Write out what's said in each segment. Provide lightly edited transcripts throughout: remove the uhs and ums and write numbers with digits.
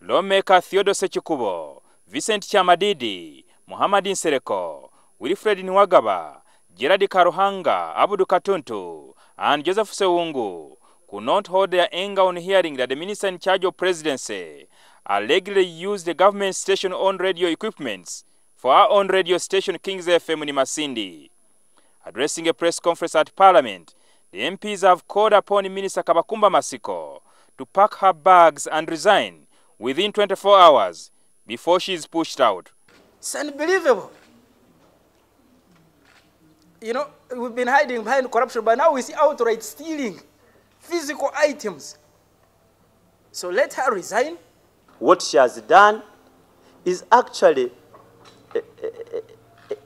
Lawmaker Theodore Sechikubo, Vicent Chamadidi, Mohamed Insereko, Wilfred Nwagaba, Gerardi Karuhanga, Abu Dukatuntu, and Joseph Sewungu could not hold their anger on hearing that the minister in charge of presidency allegedly used the government station-owned radio equipments for our own radio station King's FM Nimasindi. Addressing a press conference at Parliament, the MPs have called upon Minister Kabakumba Masiko to pack her bags and resign within 24 hours before she is pushed out. It's unbelievable. You know, we've been hiding behind corruption, but now we see outright stealing physical items. So let her resign. What she has done is actually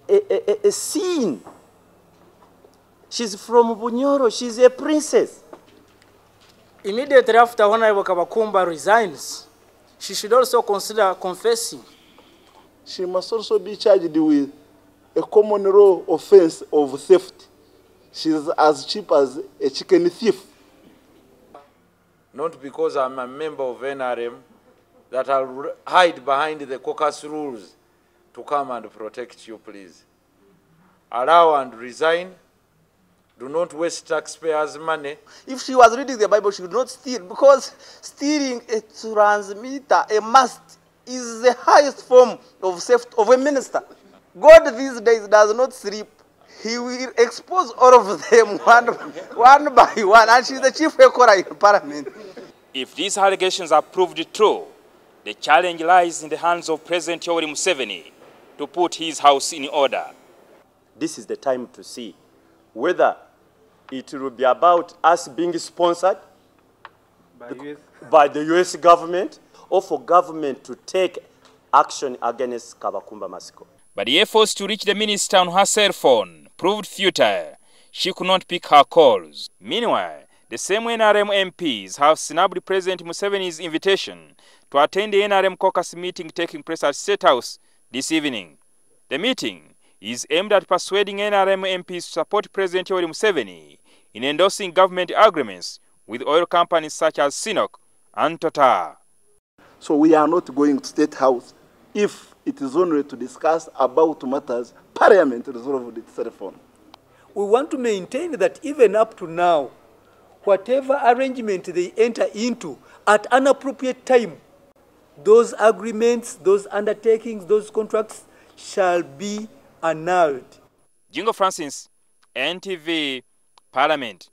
a sin. She's from Bunyoro. She's a princess. Immediately after Honorable Kabakumba resigns, she should also consider confessing. She must also be charged with a common law offense of theft. She's as cheap as a chicken thief. Not because I'm a member of NRM that I'll hide behind the caucus rules to come and protect you, please. Allow and resign. Do not waste taxpayers' money. If she was reading the Bible, she would not steal, because stealing a transmitter, a mast, is the highest form of theft of a minister. God these days does not sleep. He will expose all of them one by one, and she's the chief echoer in Parliament. If these allegations are proved true, the challenge lies in the hands of President Yoweri Museveni to put his house in order. This is the time to see whether it will be about us being sponsored by the U.S. government, or for government to take action against Kabakumba Masiko. But the efforts to reach the minister on her cell phone proved futile. She could not pick her calls. Meanwhile, the same NRM MPs have snubbed President Museveni's invitation to attend the NRM caucus meeting taking place at State House this evening. The meeting is aimed at persuading NRM MPs to support President Yoweri Museveni in endorsing government agreements with oil companies such as Sinopec and Total. So we are not going to State House if it is only to discuss about matters Parliament resolved itself on. We want to maintain that even up to now, whatever arrangement they enter into at an appropriate time, those agreements, those undertakings, those contracts shall be annulled. Jingo Francis, NTV, Parliament.